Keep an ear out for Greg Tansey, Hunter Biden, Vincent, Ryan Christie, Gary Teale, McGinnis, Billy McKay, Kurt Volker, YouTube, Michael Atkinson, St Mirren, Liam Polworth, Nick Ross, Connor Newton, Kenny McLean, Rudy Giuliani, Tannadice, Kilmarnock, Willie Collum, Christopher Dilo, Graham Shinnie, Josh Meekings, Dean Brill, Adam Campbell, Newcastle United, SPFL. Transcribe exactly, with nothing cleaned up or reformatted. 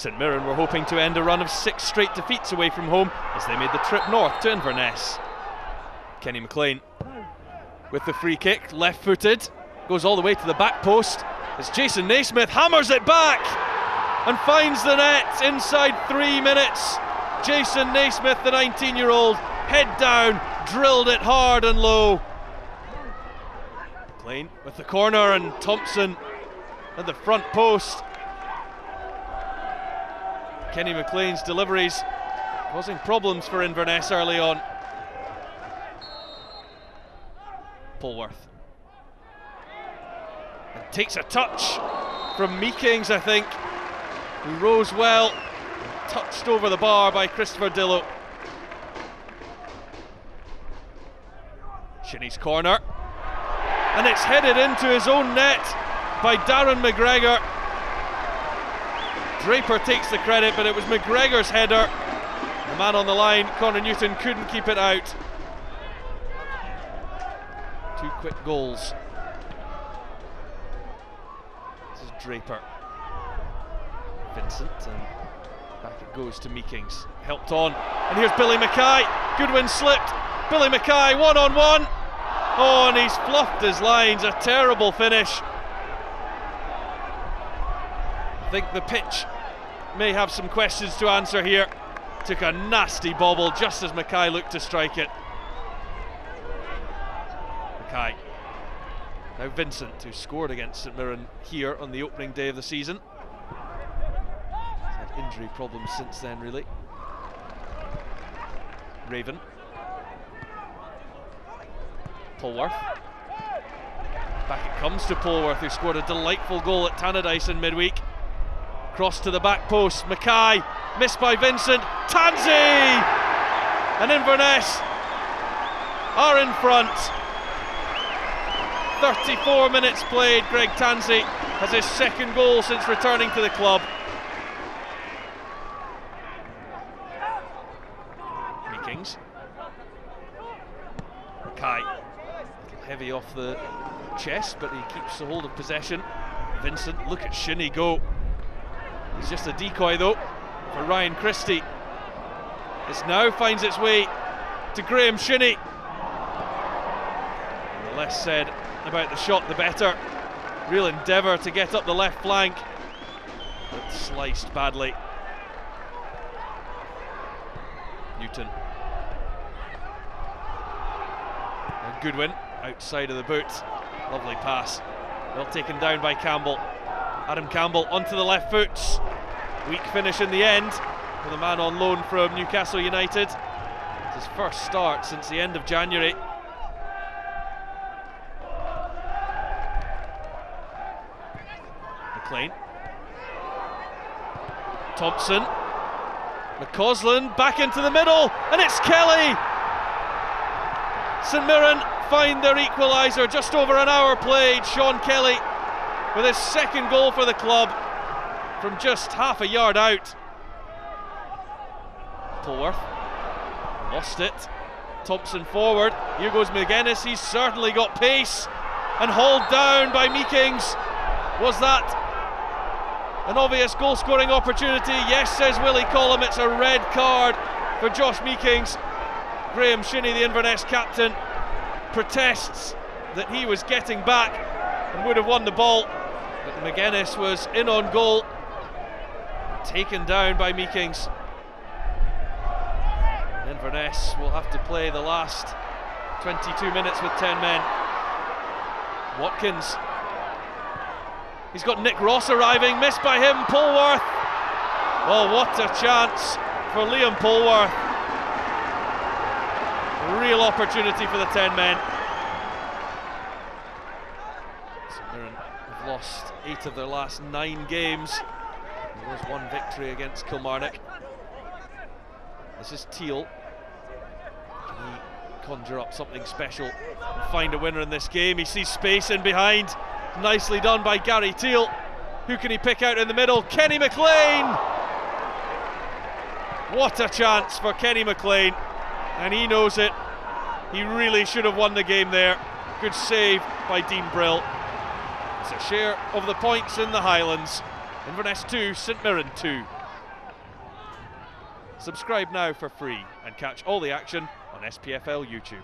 St Mirren were hoping to end a run of six straight defeats away from home as they made the trip north to Inverness. Kenny McLean with the free kick, left footed, goes all the way to the back post as Jason Naismith hammers it back and finds the net inside three minutes. Jason Naismith, the nineteen year old, head down, drilled it hard and low. McLean with the corner and Thompson at the front post. Kenny McLean's deliveries causing problems for Inverness early on. Polworth. And takes a touch from Meekings, I think, who rose well, touched over the bar by Christopher Dilo. Shinnie's corner. And it's headed into his own net by Darren McGregor. Draper takes the credit, but it was McGregor's header. The man on the line, Connor Newton, couldn't keep it out. Two quick goals. This is Draper. Vincent, and back it goes to Meekings. Helped on, and here's Billy McKay. Goodwin slipped. Billy McKay, one on one. Oh, and he's fluffed his lines. A terrible finish. I think the pitch may have some questions to answer here. Took a nasty bobble just as Mackay looked to strike it. Mackay. Now Vincent, who scored against St Mirren here on the opening day of the season. He's had injury problems since then, really. Raven. Polworth. Back it comes to Polworth, who scored a delightful goal at Tannadice in midweek. Cross to the back post, Mackay, missed by Vincent, Tansey! And Inverness are in front. thirty-four minutes played, Greg Tansey has his second goal since returning to the club. Meekings. Mackay, heavy off the chest, but he keeps the hold of possession. Vincent, look at Shinnie go. It's just a decoy though for Ryan Christie. This now finds its way to Graham Shinnie. And the less said about the shot the better. Real endeavour to get up the left flank, but sliced badly. Newton. And Goodwin outside of the boot. Lovely pass. Well taken down by Campbell. Adam Campbell onto the left foot. Weak finish in the end for the man on loan from Newcastle United. It's his first start since the end of January. McLean. Thompson. McCausland back into the middle, and it's Kelly! St Mirren find their equaliser just over an hour played. Sean Kelly with his second goal for the club from just half a yard out. Polworth lost it. Thompson forward. Here goes McGinnis. He's certainly got pace, and hauled down by Meekings. Was that an obvious goal scoring opportunity? Yes, says Willie Collum. It's a red card for Josh Meekings. Graham Shinnie, the Inverness captain, protests that he was getting back and would have won the ball. But McGinnis was in on goal, taken down by Meekings. And Inverness will have to play the last twenty-two minutes with ten men. Watkins. He's got Nick Ross arriving, missed by him, Polworth. Oh, what a chance for Liam Polworth. Real opportunity for the ten men. Lost eight of their last nine games. There was one victory against Kilmarnock. This is Teale. Can he conjure up something special and find a winner in this game? He sees space in behind. Nicely done by Gary Teale. Who can he pick out in the middle? Kenny McLean! What a chance for Kenny McLean, and he knows it. He really should have won the game there. Good save by Dean Brill. It's a share of the points in the Highlands. Inverness two, St Mirren two. Subscribe now for free and catch all the action on S P F L YouTube.